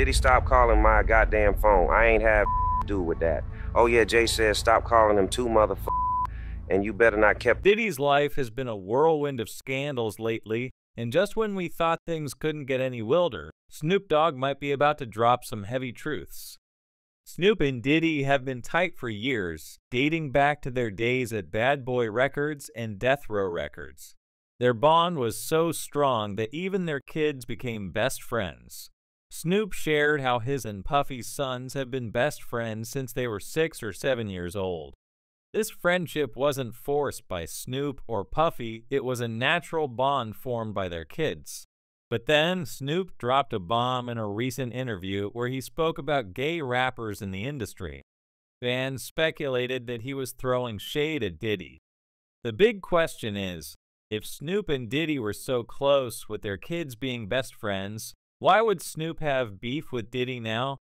Diddy, stop calling my goddamn phone. I ain't have to do with that. Oh yeah, Jay says stop calling him too, motherfucker. And you better not keep. Diddy's life has been a whirlwind of scandals lately, and just when we thought things couldn't get any wilder, Snoop Dogg might be about to drop some heavy truths. Snoop and Diddy have been tight for years, dating back to their days at Bad Boy Records and Death Row Records. Their bond was so strong that even their kids became best friends. Snoop shared how his and Puffy's sons have been best friends since they were 6 or 7 years old. This friendship wasn't forced by Snoop or Puffy, it was a natural bond formed by their kids. But then, Snoop dropped a bomb in a recent interview where he spoke about gay rappers in the industry. Fans speculated that he was throwing shade at Diddy. The big question is, if Snoop and Diddy were so close with their kids being best friends, why would Snoop have beef with Diddy now?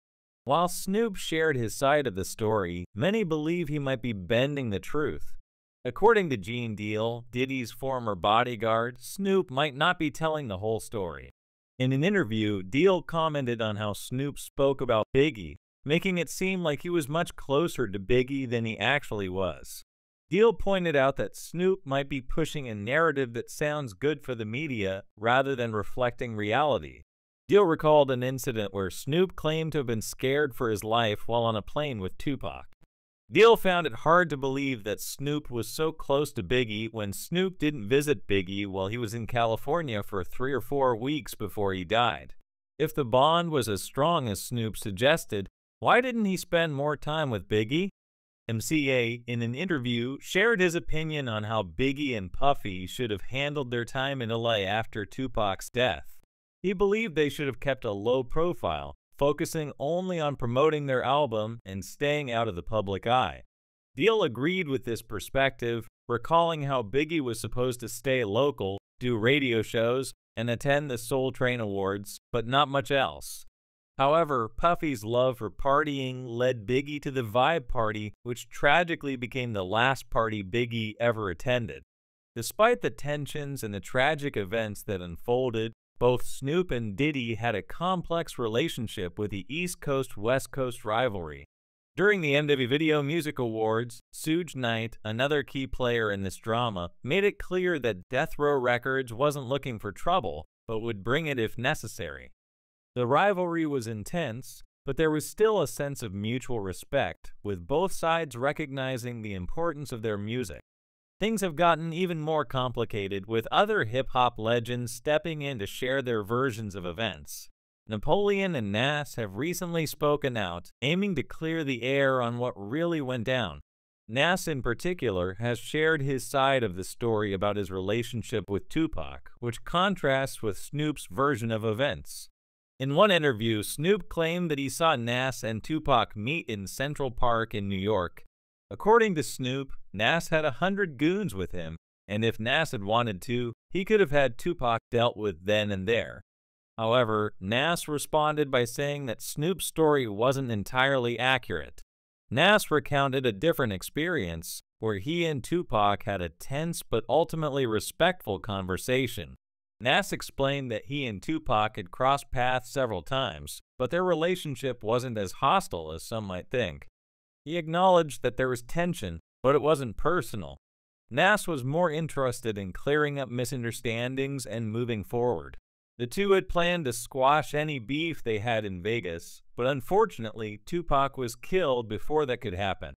While Snoop shared his side of the story, many believe he might be bending the truth. According to Gene Deal, Diddy's former bodyguard, Snoop might not be telling the whole story. In an interview, Deal commented on how Snoop spoke about Biggie, making it seem like he was much closer to Biggie than he actually was. Deal pointed out that Snoop might be pushing a narrative that sounds good for the media rather than reflecting reality. Deal recalled an incident where Snoop claimed to have been scared for his life while on a plane with Tupac. Deal found it hard to believe that Snoop was so close to Biggie when Snoop didn't visit Biggie while he was in California for 3 or 4 weeks before he died. If the bond was as strong as Snoop suggested, why didn't he spend more time with Biggie? MCA, in an interview, shared his opinion on how Biggie and Puffy should have handled their time in LA after Tupac's death. He believed they should have kept a low profile, focusing only on promoting their album and staying out of the public eye. Deal agreed with this perspective, recalling how Biggie was supposed to stay local, do radio shows, and attend the Soul Train Awards, but not much else. However, Puffy's love for partying led Biggie to the Vibe Party, which tragically became the last party Biggie ever attended. Despite the tensions and the tragic events that unfolded, both Snoop and Diddy had a complex relationship with the East Coast-West Coast rivalry. During the MTV Video Music Awards, Suge Knight, another key player in this drama, made it clear that Death Row Records wasn't looking for trouble, but would bring it if necessary. The rivalry was intense, but there was still a sense of mutual respect, with both sides recognizing the importance of their music. Things have gotten even more complicated, with other hip-hop legends stepping in to share their versions of events. Napoleon and Nas have recently spoken out, aiming to clear the air on what really went down. Nas, in particular, has shared his side of the story about his relationship with Tupac, which contrasts with Snoop's version of events. In one interview, Snoop claimed that he saw Nas and Tupac meet in Central Park in New York. According to Snoop, Nas had 100 goons with him, and if Nas had wanted to, he could have had Tupac dealt with then and there. However, Nas responded by saying that Snoop's story wasn't entirely accurate. Nas recounted a different experience, where he and Tupac had a tense but ultimately respectful conversation. Nas explained that he and Tupac had crossed paths several times, but their relationship wasn't as hostile as some might think. He acknowledged that there was tension, but it wasn't personal. Nas was more interested in clearing up misunderstandings and moving forward. The two had planned to squash any beef they had in Vegas, but unfortunately, Tupac was killed before that could happen.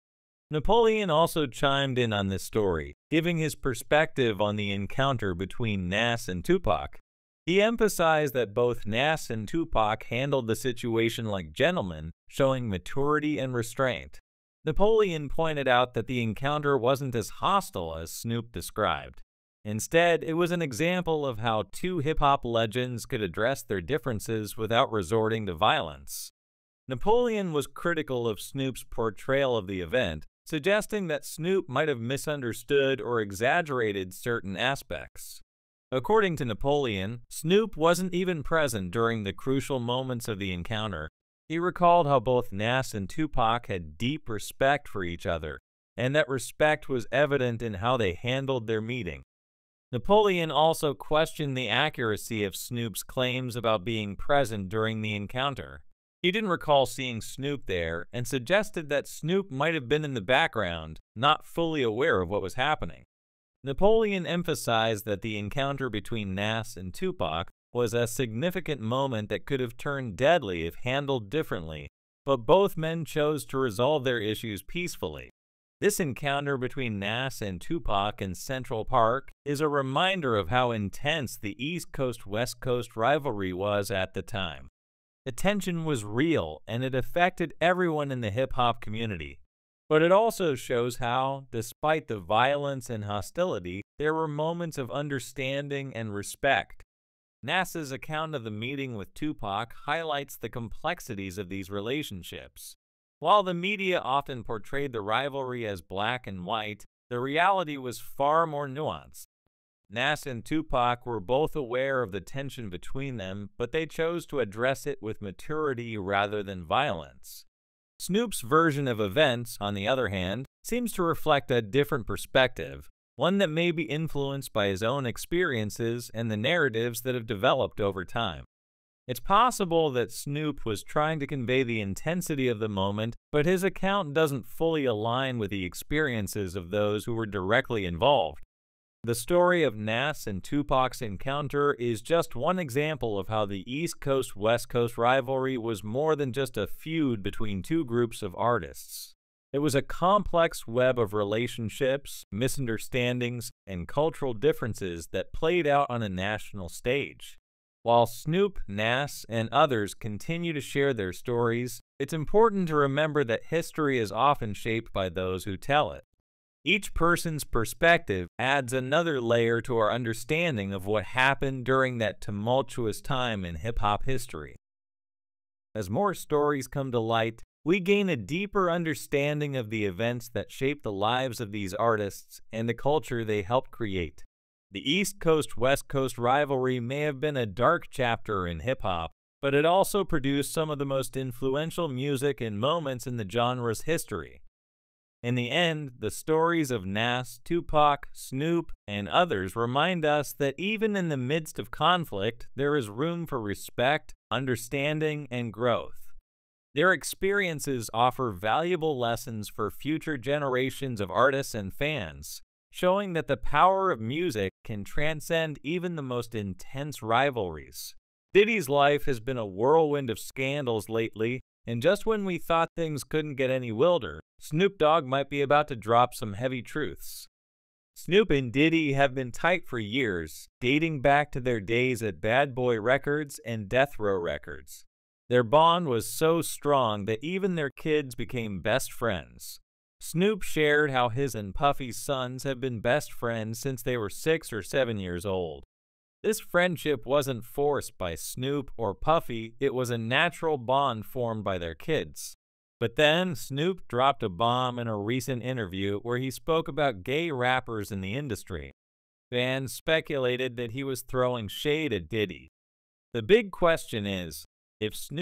Napoleon also chimed in on this story, giving his perspective on the encounter between Nas and Tupac. He emphasized that both Nas and Tupac handled the situation like gentlemen, showing maturity and restraint. Napoleon pointed out that the encounter wasn't as hostile as Snoop described. Instead, it was an example of how two hip-hop legends could address their differences without resorting to violence. Napoleon was critical of Snoop's portrayal of the event, suggesting that Snoop might have misunderstood or exaggerated certain aspects. According to Napoleon, Snoop wasn't even present during the crucial moments of the encounter. He recalled how both Nas and Tupac had deep respect for each other, and that respect was evident in how they handled their meeting. Napoleon also questioned the accuracy of Snoop's claims about being present during the encounter. He didn't recall seeing Snoop there and suggested that Snoop might have been in the background, not fully aware of what was happening. Napoleon emphasized that the encounter between Nas and Tupac was a significant moment that could have turned deadly if handled differently, but both men chose to resolve their issues peacefully. This encounter between Nas and Tupac in Central Park is a reminder of how intense the East Coast-West Coast rivalry was at the time. The tension was real, and it affected everyone in the hip-hop community. But it also shows how, despite the violence and hostility, there were moments of understanding and respect. Nas's account of the meeting with Tupac highlights the complexities of these relationships. While the media often portrayed the rivalry as black and white, the reality was far more nuanced. Nas and Tupac were both aware of the tension between them, but they chose to address it with maturity rather than violence. Snoop's version of events, on the other hand, seems to reflect a different perspective, one that may be influenced by his own experiences and the narratives that have developed over time. It's possible that Snoop was trying to convey the intensity of the moment, but his account doesn't fully align with the experiences of those who were directly involved. The story of Nas and Tupac's encounter is just one example of how the East Coast-West Coast rivalry was more than just a feud between two groups of artists. It was a complex web of relationships, misunderstandings, and cultural differences that played out on a national stage. While Snoop, Nas, and others continue to share their stories, it's important to remember that history is often shaped by those who tell it. Each person's perspective adds another layer to our understanding of what happened during that tumultuous time in hip-hop history. As more stories come to light, we gain a deeper understanding of the events that shaped the lives of these artists and the culture they helped create. The East Coast-West Coast rivalry may have been a dark chapter in hip-hop, but it also produced some of the most influential music and moments in the genre's history. In the end, the stories of Nas, Tupac, Snoop, and others remind us that even in the midst of conflict, there is room for respect, understanding, and growth. Their experiences offer valuable lessons for future generations of artists and fans, showing that the power of music can transcend even the most intense rivalries. Diddy's life has been a whirlwind of scandals lately, and just when we thought things couldn't get any wilder, Snoop Dogg might be about to drop some heavy truths. Snoop and Diddy have been tight for years, dating back to their days at Bad Boy Records and Death Row Records. Their bond was so strong that even their kids became best friends. Snoop shared how his and Puffy's sons have been best friends since they were 6 or 7 years old. This friendship wasn't forced by Snoop or Puffy, it was a natural bond formed by their kids. But then Snoop dropped a bomb in a recent interview where he spoke about gay rappers in the industry. Fans speculated that he was throwing shade at Diddy. The big question is, if Snoop